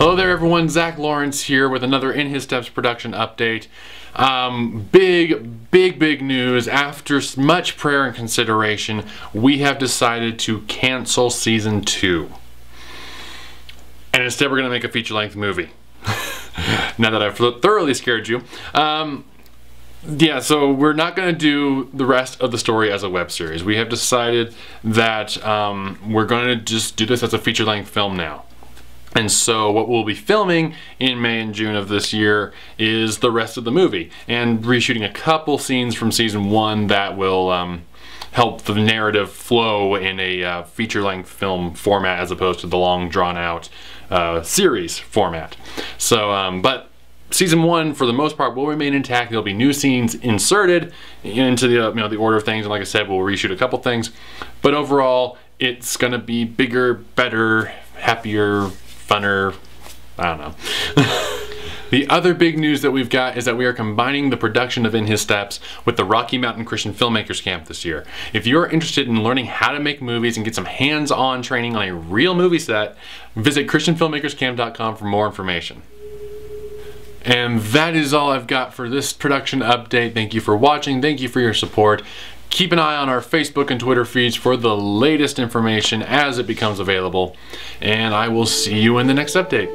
Hello there everyone, Zach Lawrence here with another In His Steps production update. Big news. After much prayer and consideration, we have decided to cancel season 2. And instead we're going to make a feature-length movie. Now that I've thoroughly scared you. Yeah, so we're not going to do the rest of the story as a web series. We have decided that we're going to just do this as a feature-length film now. And so what we'll be filming in May and June of this year is the rest of the movie and reshooting a couple scenes from season 1 that will help the narrative flow in a feature-length film format as opposed to the long drawn-out series format. So, but season 1 for the most part will remain intact. There'll be new scenes inserted into the the order of things, and like I said, we'll reshoot a couple things. But overall, it's going to be bigger, better, happier, funner, I don't know. The other big news that we've got is that we are combining the production of In His Steps with the Rocky Mountain Christian Filmmakers Camp this year. If you're interested in learning how to make movies and get some hands-on training on a real movie set, visit ChristianFilmmakersCamp.com for more information. And that is all I've got for this production update. Thank you for watching. Thank you for your support. Keep an eye on our Facebook and Twitter feeds for the latest information as it becomes available. And I will see you in the next update.